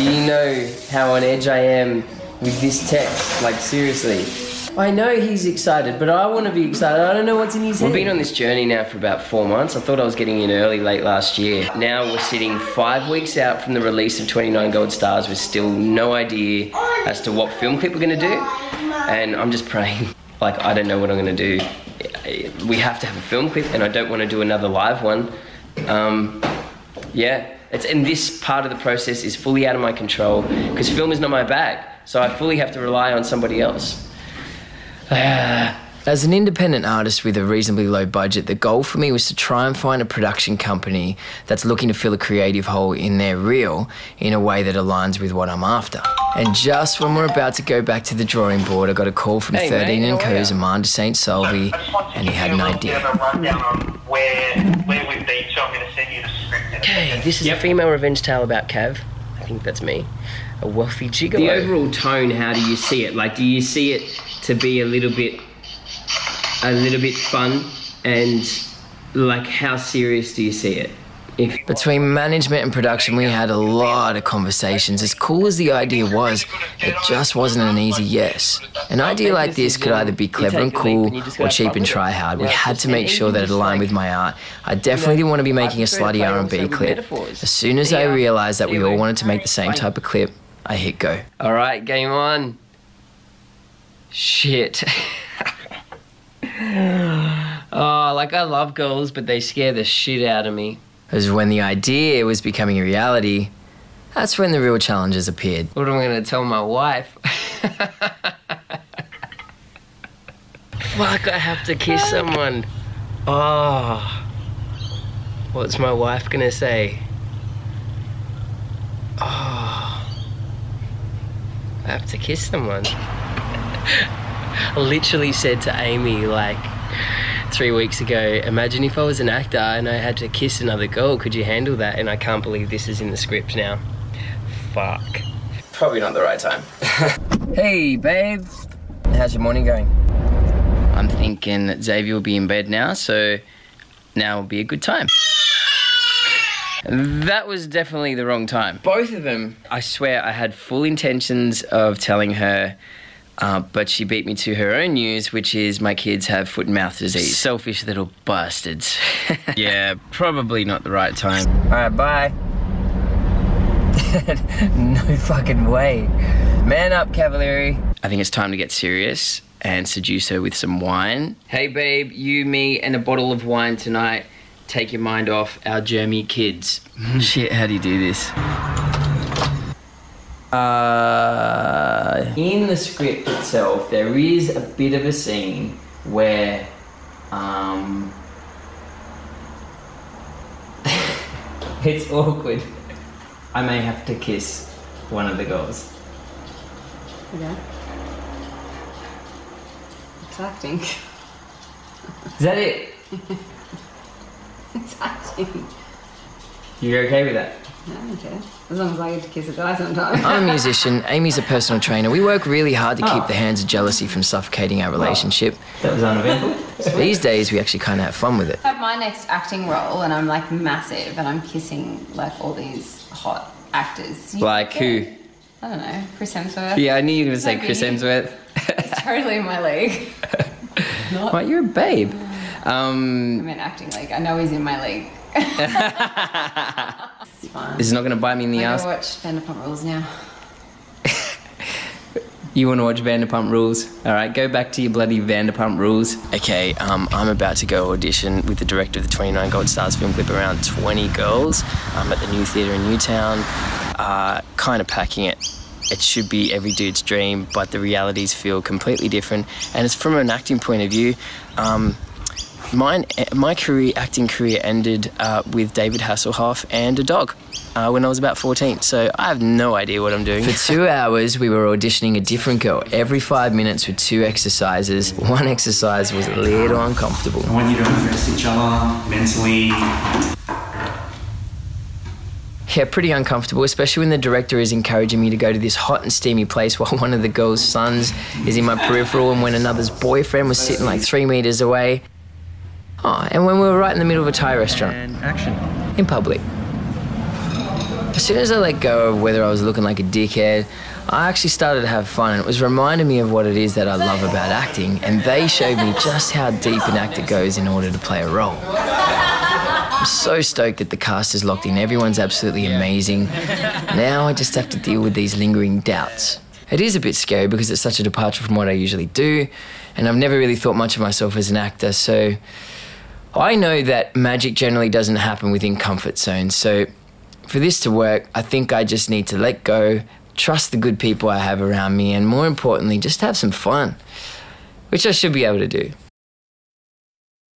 Do you know how on edge I am with this text? Like, seriously. I know he's excited, but I want to be excited. I don't know what's in his head. We've been on this journey now for about 4 months. I thought I was getting in early, late last year. Now we're sitting 5 weeks out from the release of 29 Gold Stars with still no idea as to what film clip we're going to do. And I'm just praying. Like, I don't know what I'm going to do. We have to have a film clip, and I don't want to do another live one. Yeah. And this part of the process is fully out of my control because film is not my bag. So I fully have to rely on somebody else. As an independent artist with a reasonably low budget, the goal for me was to try and find a production company that's looking to fill a creative hole in their reel in a way that aligns with what I'm after. And just when we're about to go back to the drawing board, I got a call from 13 & Co.'s Amanda St. Solvi, and he had an idea. Where we've been, so I'm going to send you the script. Okay, this is a female revenge tale about Cav. I think that's me. A wealthy gigolo. The overall tone, how do you see it? Like, do you see it to be a little bit fun, and like, how serious do you see it? Between management and production, we had a lot of conversations. As cool as the idea was, it just wasn't an easy yes. An idea like this could either be clever and cool or cheap and try hard. We had to make sure that it aligned with my art. I definitely didn't want to be making a slutty R&B clip. As soon as I realised that we all wanted to make the same type of clip, I hit go. All right, game on. Shit. Oh, like, I love girls, but they scare the shit out of me. As when the idea was becoming a reality, that's when the real challenges appeared. What am I going to tell my wife? Fuck, I have to kiss someone. Oh, what's my wife going to say? Oh, I have to kiss someone. I literally said to Amy, like, 3 weeks ago, imagine if I was an actor and I had to kiss another girl, could you handle that? And I can't believe this is in the script now. Fuck. Probably not the right time. Hey, babe. How's your morning going? I'm thinking that Xavier will be in bed now, so now will be a good time. That was definitely the wrong time. Both of them. I swear I had full intentions of telling her, but she beat me to her own news, which is my kids have foot and mouth disease. Selfish little bastards. Yeah, probably not the right time. Alright, bye. No fucking way. Man up, Cavalieri. I think it's time to get serious and seduce her with some wine. Hey, babe, you, me, and a bottle of wine tonight. Take your mind off our germy kids. Shit, how do you do this? In the script itself, there is a bit of a scene where, it's awkward. I may have to kiss one of the girls. Yeah. It's acting. Is that it? It's acting. You're okay with that? Yeah, okay. As long as I get to kiss a guy sometimes. I'm a musician, Amy's a personal trainer. We work really hard to keep the hands of jealousy from suffocating our relationship. That was uneventful. These days, we actually kind of have fun with it. I have my next acting role, and I'm like massive, and I'm kissing like all these hot actors. Like who? I don't know, Chris Hemsworth. Yeah, I knew you were going to say Chris Hemsworth. It's totally in my league. Not. Right, you're a babe. I'm in acting league. I know he's in my league. It's fine. This is not going to bite me in the ass. I watch Vanderpump Rules now. You want to watch Vanderpump Rules? All right, go back to your bloody Vanderpump Rules. Okay, I'm about to go audition with the director of the 29 Gold Stars film clip around 20 girls. I'm at the new theatre in Newtown, kind of packing it. It should be every dude's dream, but the realities feel completely different. And it's from an acting point of view. My acting career ended with David Hasselhoff and a dog when I was about 14, so I have no idea what I'm doing. For 2 hours, we were auditioning a different girl every 5 minutes with two exercises. One exercise was a little uncomfortable. I want you to impress each other mentally. Yeah, pretty uncomfortable, especially when the director is encouraging me to go to this hot and steamy place while one of the girl's sons is in my peripheral and when another's boyfriend was sitting like 3 meters away. Oh, and when we were right in the middle of a Thai restaurant. And action. In public. As soon as I let go of whether I was looking like a dickhead, I actually started to have fun, and it was reminding me of what it is that I love about acting, and they showed me just how deep an actor goes in order to play a role. I'm so stoked that the cast is locked in. Everyone's absolutely amazing. Now I just have to deal with these lingering doubts. It is a bit scary because it's such a departure from what I usually do, and I've never really thought much of myself as an actor, so I know that magic generally doesn't happen within comfort zones, so for this to work, I think I just need to let go, trust the good people I have around me, and more importantly, just have some fun, which I should be able to do.